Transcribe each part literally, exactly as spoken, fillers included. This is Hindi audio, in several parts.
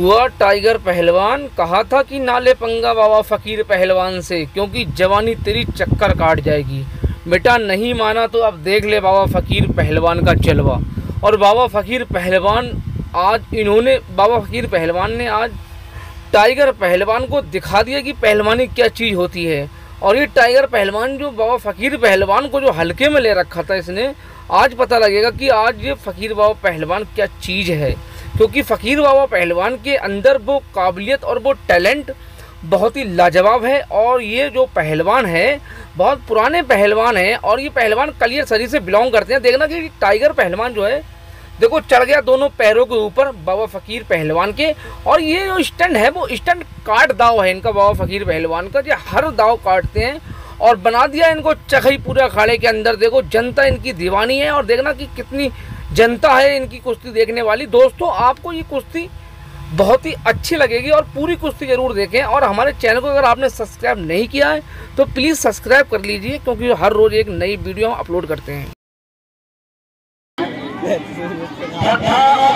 हुआ टाइगर पहलवान कहा था कि नाले पंगा बाबा फकीर पहलवान से, क्योंकि जवानी तेरी चक्कर काट जाएगी। बेटा नहीं माना तो अब देख ले बाबा फ़कीर पहलवान का जलवा। और बाबा फ़कीर पहलवान आज इन्होंने बाबा फ़कीर पहलवान ने आज टाइगर पहलवान को दिखा दिया कि पहलवानी क्या चीज़ होती है। और ये टाइगर पहलवान जो बाबा फ़कीर पहलवान को जो हल्के में ले रखा था, इसने आज पता लगेगा कि आज ये फ़कीर बाबा पहलवान क्या चीज़ है, क्योंकि फ़कीर बाबा पहलवान के अंदर वो काबिलियत और वो टैलेंट बहुत ही लाजवाब है। और ये जो पहलवान है बहुत पुराने पहलवान हैं और ये पहलवान कलियर सरी से बिलोंग करते हैं। देखना कि टाइगर पहलवान जो है देखो चढ़ गया दोनों पैरों के ऊपर बाबा फ़कीर पहलवान के। और ये जो स्टंट है वो स्टंट काट दाव है इनका बाबा फ़कीर पहलवान का, जो हर दाव काटते हैं और बना दिया इनको चखई पूरे अखाड़े के अंदर। देखो जनता इनकी दीवानी है और देखना कि कितनी जनता है इनकी कुश्ती देखने वाली। दोस्तों आपको ये कुश्ती बहुत ही अच्छी लगेगी और पूरी कुश्ती ज़रूर देखें। और हमारे चैनल को अगर आपने सब्सक्राइब नहीं किया है तो प्लीज़ सब्सक्राइब कर लीजिए, क्योंकि हर रोज़ एक नई वीडियो हम अपलोड करते हैं। सरकारी टाइगर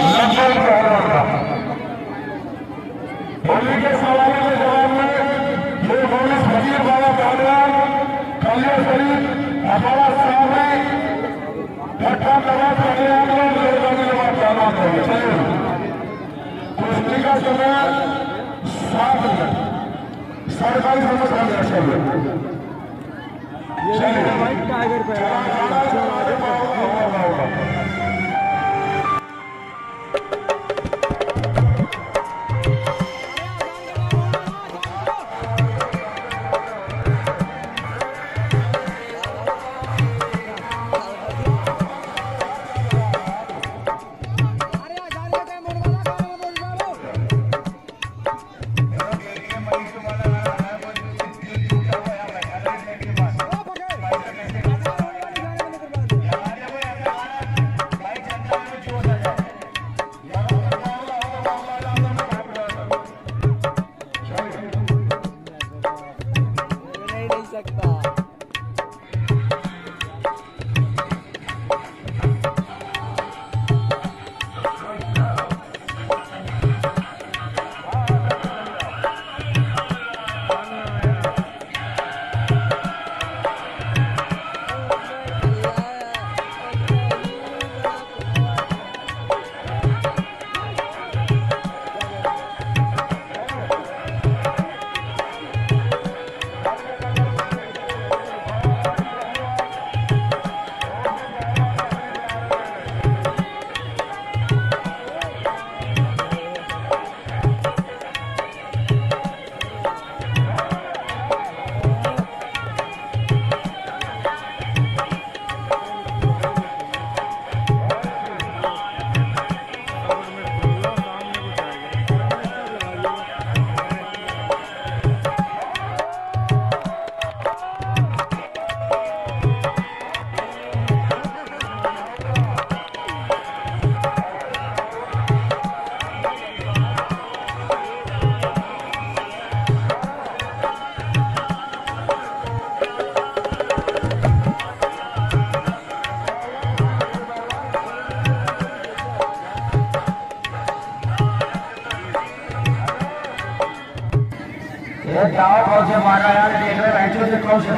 पे मारा यार देख रहे बैठे से कौन से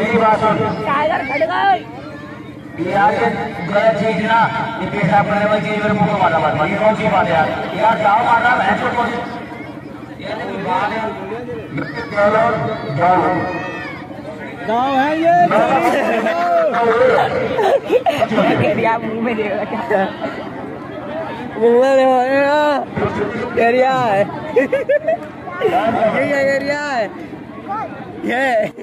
मेरी बात चीज ना ये पेशा पड़े हुए चीज मेरे मुंह मारा बात ये कौन सी बात है यार यार दाव मारा भैंसों को गाँव है ये मुंह में एरिया है ये एरिया है ये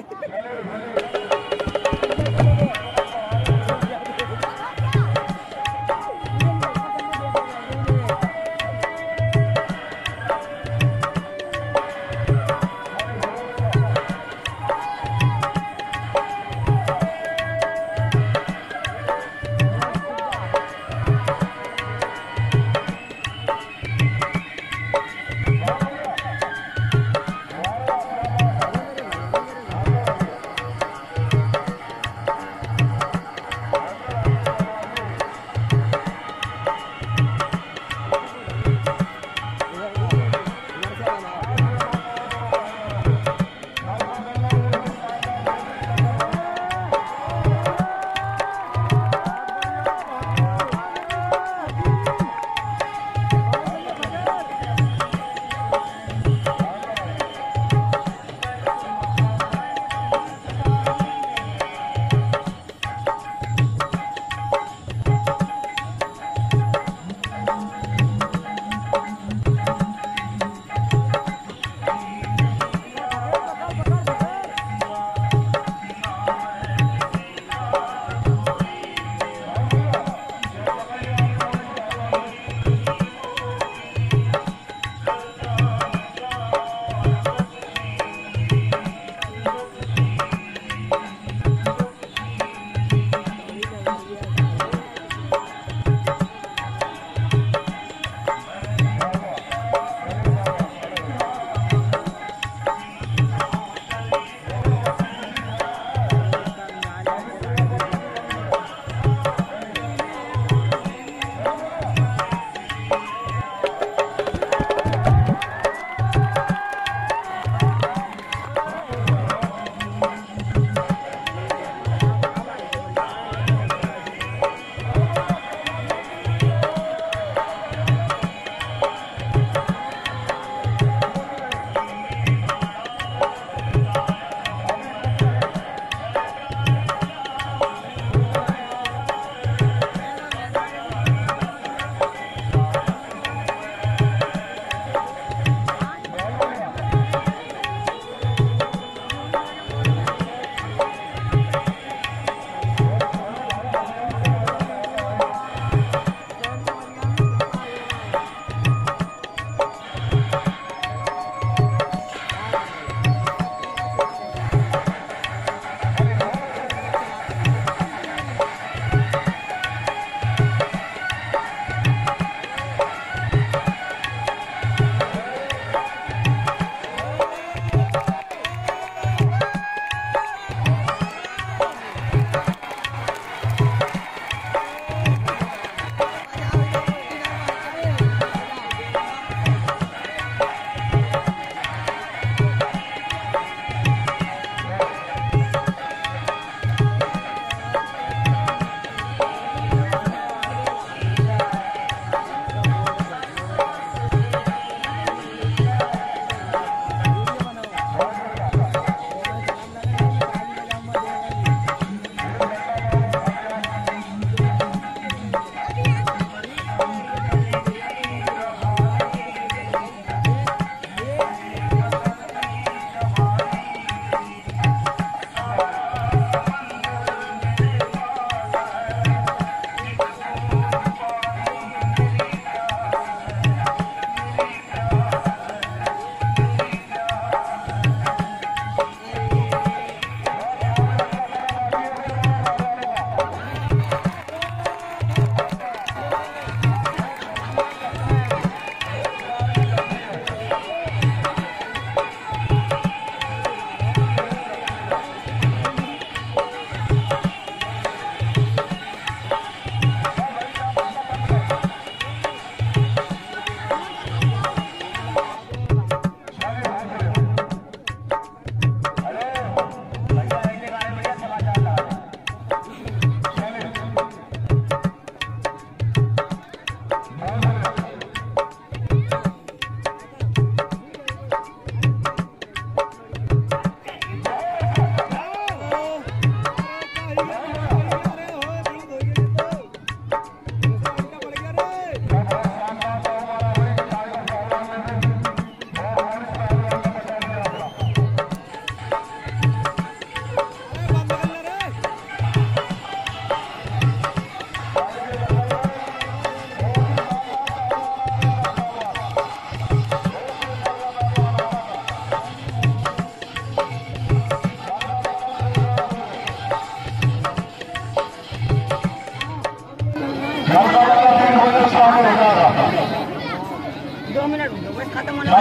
खत्म होने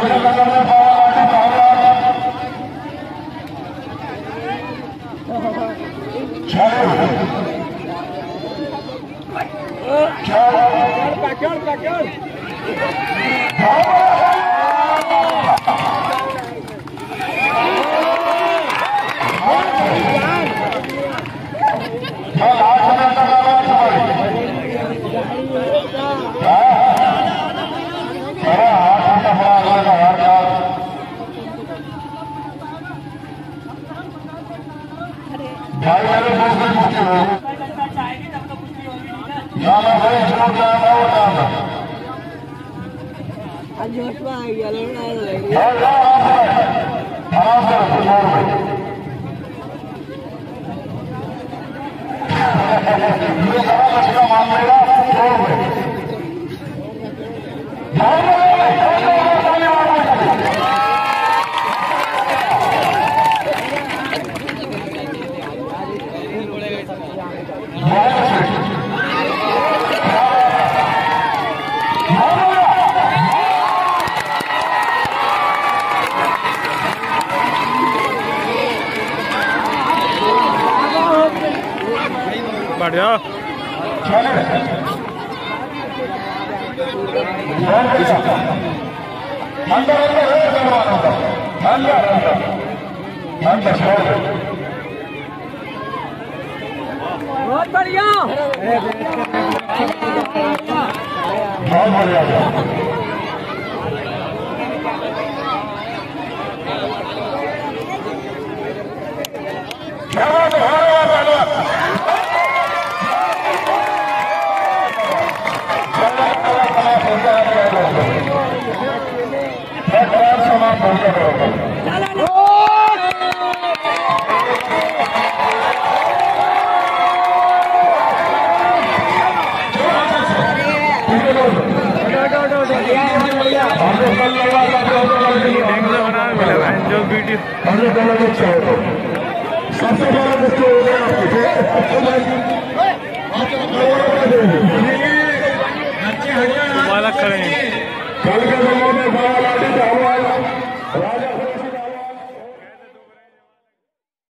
सबसे बड़ा दोस्तों